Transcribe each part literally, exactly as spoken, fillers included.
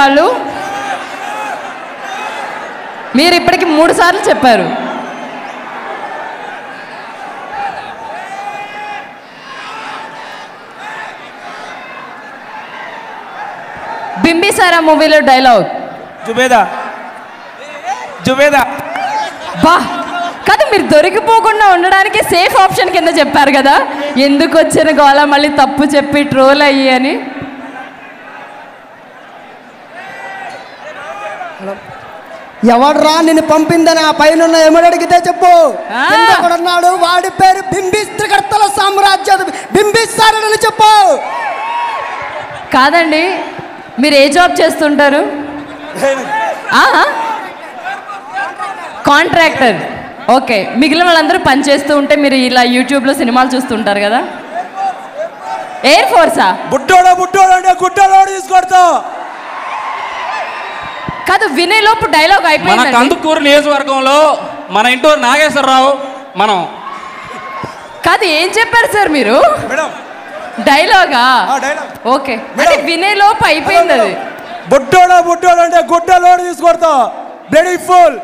వాళ్ళు మీరు ఇప్పటికి మూడు సార్లు చెప్పారు. బింబిసారా మూవీలో డైలాగ్ జుబేదా జుబేదా బా కదా, మీరు దొరికిపోకుండా ఉండడానికి సేఫ్ ఆప్షన్ కింద చెప్పారు కదా, ఎందుకు వచ్చిన గోళ మళ్ళీ తప్పు చెప్పి ట్రోల్ అయ్యి అని. ఎవడ్రా నిన్ను పంపిందని ఆ పైన ఎవడడిగితే చెప్పు, ఎవడన్నాడు వాడి పేరు బింబిస్ త్రికర్తల సామ్రాజ్య బింబిస్తారని చెప్పు. కాదండి, మీరు ఏ జాబ్ చేస్తుంటారు? కాంట్రాక్టర్. ఓకే, మిగిలిన వాళ్ళందరూ పనిచేస్తూ ఉంటే మీరు ఇలా యూట్యూబ్లో సినిమాలు చూస్తుంటారు కదా. ఎయిర్ ఫోర్సా? బుట్టోడో బుట్టోడో గుట్టోడో తీసుకొడతా కాదు, వినే లోపు డైలాగ్ అయిపోయింది. మన కందుకూరు నియోజకవర్గంలో మన ఇంటో నాగేశ్వరరావు మనం కాదు. ఏం చెప్పారు సార్ మీరు? డైలాగా? ఓకే, అంటే వినే లోపు అయిపోయింది అది. బుట్టోడో బుట్టోడో అంటే గుట్టలో తీసుకొడతా. Bloody full.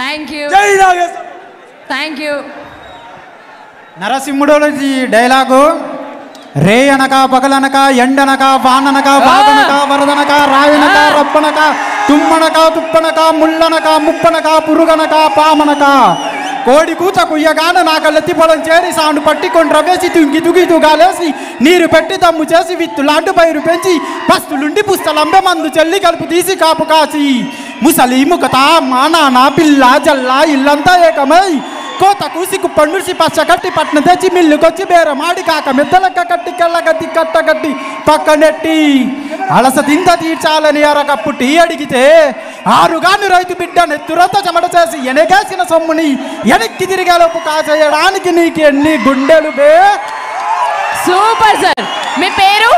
Thank you thank you. నరసింహుడు డైలాగు రే అనక పగలనక ఎండనక వాననక బాధనక వరదనక రాయనక రప్పనక తుమ్మనక తుప్పనక ముళ్ళనక ముప్పనక పురుగనక పామనక కోడి కూత కుయ్యగాన నాకు లత్తిపొలం చేరి సాండు పట్టికొని రవేసి తుంగి తుగి తుగాలేసి నీరు పెట్టి తమ్ము చేసి విత్తు లాంటి పైరు పెంచి పస్తులుండి పుస్తలంబె మందు చెల్లి కలుపు తీసి కాపు కాసి ముసలి ముఖత మానా పిల్ల జల్లా ఇల్లంతా ఏకమై కోత కూసికు పండుసి పచ్చ కట్టి పట్న తెచ్చి మిల్లుకొచ్చి బేరమాడి కాక మెత్తలక్క కట్టి కళ్ళ కట్టి కట్ట కట్టి పక్కనెట్టి అలస దింత తీర్చాలని అరకప్పు టీ అడిగితే ఆరుగాను రైతు బిడ్డ నెత్తురతో చెమట చేసి ఎనగేసిన సొమ్ముని ఎనక్కి తిరిగేలోపు కాచేయడానికి నీకు ఎన్ని గుండెలు బే. Super sir. మీ పేరు?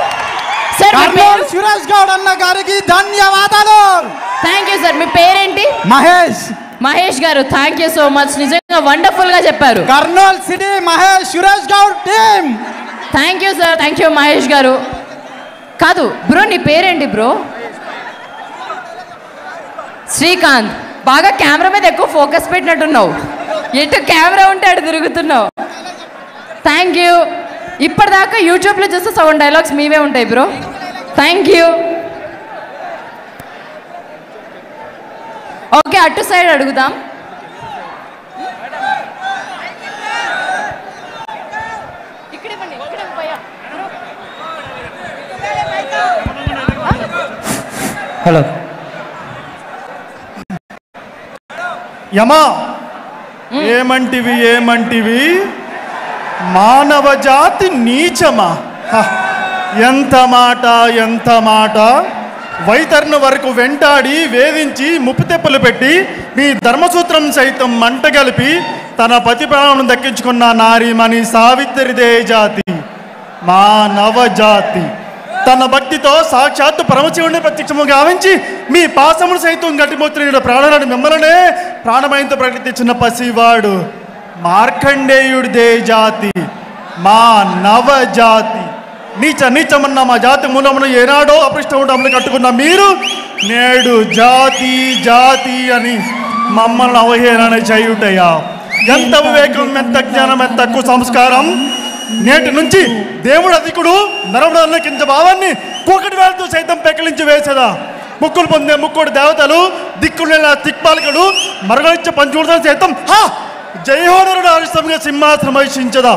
సురేష్ గౌడ్ అన్న గారికి ధన్యవాదాలు. Thank you sir. మీ పేరేంటి? మహేష్. మహేష్ గారు థ్యాంక్ యూ సో మచ్, నిజంగా వండర్ఫుల్ గా చెప్పారు. Kurnool city Mahesh Suresh Goud team. Thank you sir. Thank you Mahesh గారు. కాదు బ్రో, నీ పేరేంటి బ్రో? శ్రీకాంత్. బాగా కెమెరా మీద ఎక్కువ ఫోకస్ పెట్టినట్టున్నావు, ఎటు కెమెరా ఉంటే అటు తిరుగుతున్నావు. Thank you. ఇప్పటిదాకా యూట్యూబ్లో చూస్తే సౌండ్ డైలాగ్స్ మీవే ఉంటాయి బ్రో. Thank you. ఓకే, అటు సైడ్ అడుగుదాం. హలో యమా, ఏమంటివి ఏమంటివి మానవ జాతి నీచమా, ఎంత మాట ఎంత మాట. వైతరుని వరకు వెంటాడి వేధించి ముప్పుతెప్పులు పెట్టి మీ ధర్మసూత్రం సైతం మంటగలిపి తన ప్రతిభాను దక్కించుకున్న నారీమణి సావిత్రిదే జాతి మానవ జాతి. తన భక్తితో సాక్షాత్తు పరమశివుని ప్రత్యక్షము గావించి మీ పాసమును సైతం గట్టిమోత్రుడు ప్రాణాలను మిమ్మల్నే ప్రాణమయంతో ప్రకటించిన పసివాడు మార్కండేయుడిదే జాతి మా నవ జాతి. నీచ నీచమన్న మా జాతి మూలమును ఏనాడో అపృష్టములు కట్టుకున్న మీరు నేడు జాతి జాతి అని మమ్మల్ని అవహేళన చేయుటయా. ఎంత వివేకం, ఎంత జ్ఞానం, ఎంత తక్కువ సంస్కారం. నేటి నుంచి దేవుడు అధికుడు నరముడు అన్న కింద భావాన్ని కూకటి వేళతో సైతం పెకిలించి వేసేదా. ముక్కులు పొందే ముక్కుడు దేవతలు, దిక్కులేలా దిక్పాలకుడు మరగలిచ్చే పంచూడతను సైతం హా జయహోనరుడు ఆలస్యంగా సింహాసనం వహించదా.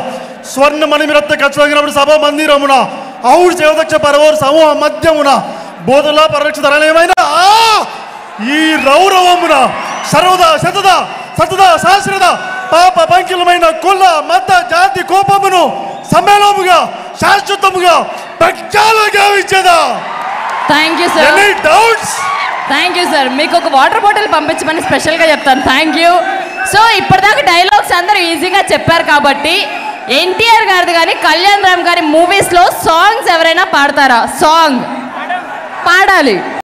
స్వర్ణ మణిమిరత్త ఖచ్చితంగా సభ మందిరమున ఆవుడు సేవదక్ష పరవోరు సమూహ మధ్యమున బోధలా పరిరక్ష ధరణ ఈ రౌరవమున సర్వదా శతదా సతదా సహస్రద పాప పంకిలమైన కుల మత జాతి కోపమును సమ్మేళముగా శాశ్వతముగా ప్రక్షాళన గావించేదా. Thank you sir. Any doubts? Thank you sir. మీకు ఒక వాటర్ బాటిల్ పంపించమని స్పెషల్గా చెప్తాను. Thank you. సో ఇప్పటిదాకా డైలాగ్స్ అందరూ ఈజీగా చెప్పారు కాబట్టి ఎన్టీఆర్ గారిది కానీ కళ్యాణ్ రామ్ గారి మూవీస్లో సాంగ్స్ ఎవరైనా పాడతారా? సాంగ్ పాడాలి.